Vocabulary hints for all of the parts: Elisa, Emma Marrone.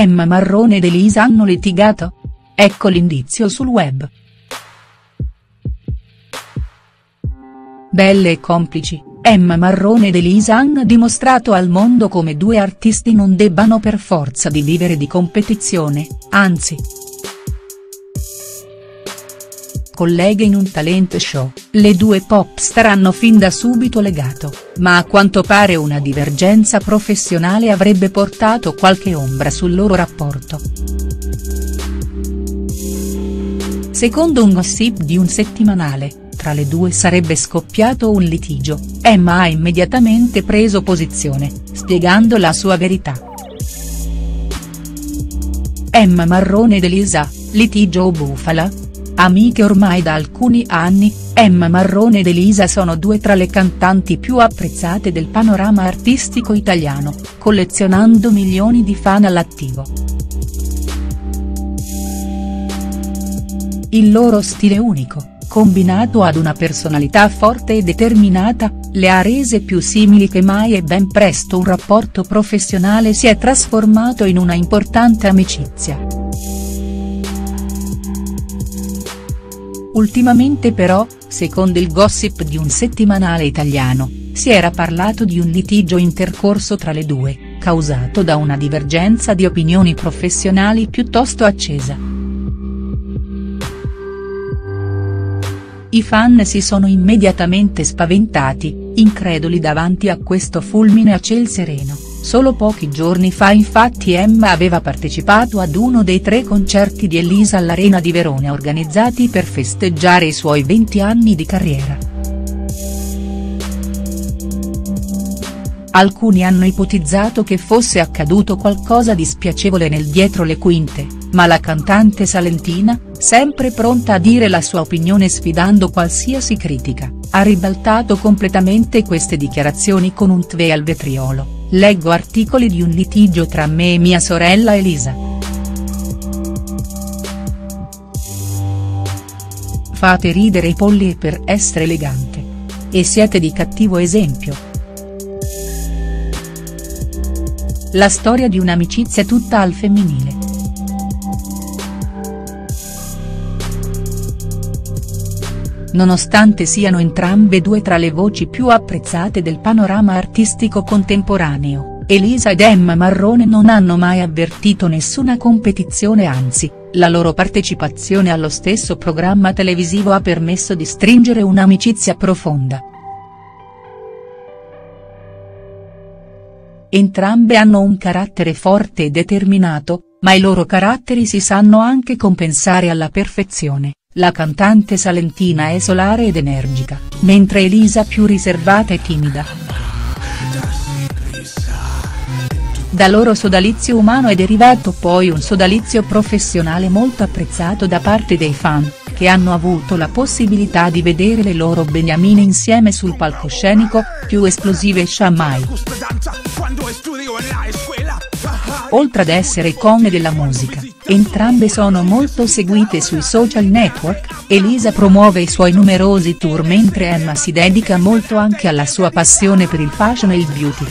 Emma Marrone ed Elisa hanno litigato? Ecco l'indizio sul web. Belle e complici, Emma Marrone ed Elisa hanno dimostrato al mondo come due artisti non debbano per forza di vivere di competizione, anzi. Colleghe in un talent show, le due pop star hanno fin da subito legato, ma a quanto pare una divergenza professionale avrebbe portato qualche ombra sul loro rapporto. Secondo un gossip di un settimanale, tra le due sarebbe scoppiato un litigio. Emma ha immediatamente preso posizione, spiegando la sua verità. Emma Marrone ed Elisa, litigio o bufala? Amiche ormai da alcuni anni, Emma Marrone ed Elisa sono due tra le cantanti più apprezzate del panorama artistico italiano, collezionando milioni di fan all'attivo. Il loro stile unico, combinato ad una personalità forte e determinata, le ha rese più simili che mai e ben presto un rapporto professionale si è trasformato in una importante amicizia. Ultimamente però, secondo il gossip di un settimanale italiano, si era parlato di un litigio intercorso tra le due, causato da una divergenza di opinioni professionali piuttosto accesa. I fan si sono immediatamente spaventati, increduli davanti a questo fulmine a ciel sereno. Solo pochi giorni fa infatti Emma aveva partecipato ad uno dei 3 concerti di Elisa all'Arena di Verona organizzati per festeggiare i suoi 20 anni di carriera. Alcuni hanno ipotizzato che fosse accaduto qualcosa di spiacevole nel dietro le quinte, ma la cantante salentina, sempre pronta a dire la sua opinione sfidando qualsiasi critica, ha ribaltato completamente queste dichiarazioni con un tweet al vetriolo. Leggo articoli di un litigio tra me e mia sorella Elisa. Fate ridere i polli per essere elegante. E siete di cattivo esempio. La storia di un'amicizia tutta al femminile. Nonostante siano entrambe due tra le voci più apprezzate del panorama artistico contemporaneo, Elisa ed Emma Marrone non hanno mai avvertito nessuna competizione, anzi, la loro partecipazione allo stesso programma televisivo ha permesso di stringere un'amicizia profonda. Entrambe hanno un carattere forte e determinato, ma i loro caratteri si sanno anche compensare alla perfezione. La cantante salentina è solare ed energica, mentre Elisa più riservata e timida. Da loro sodalizio umano è derivato poi un sodalizio professionale molto apprezzato da parte dei fan, che hanno avuto la possibilità di vedere le loro beniamine insieme sul palcoscenico, più esplosive e sciamai. Oltre ad essere icone della musica, entrambe sono molto seguite sui social network. Elisa promuove i suoi numerosi tour mentre Emma si dedica molto anche alla sua passione per il fashion e il beauty.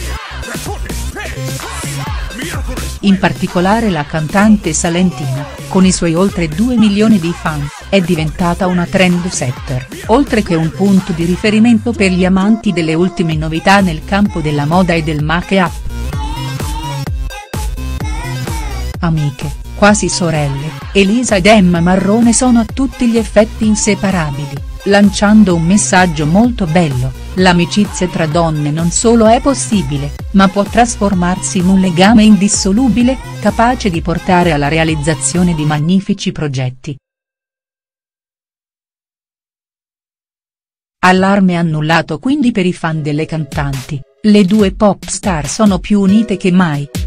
In particolare la cantante salentina, con i suoi oltre 2 milioni di fan, è diventata una trendsetter, oltre che un punto di riferimento per gli amanti delle ultime novità nel campo della moda e del make-up. Amiche, quasi sorelle, Elisa ed Emma Marrone sono a tutti gli effetti inseparabili, lanciando un messaggio molto bello: l'amicizia tra donne non solo è possibile, ma può trasformarsi in un legame indissolubile, capace di portare alla realizzazione di magnifici progetti. Allarme annullato quindi per i fan delle cantanti, le due pop star sono più unite che mai.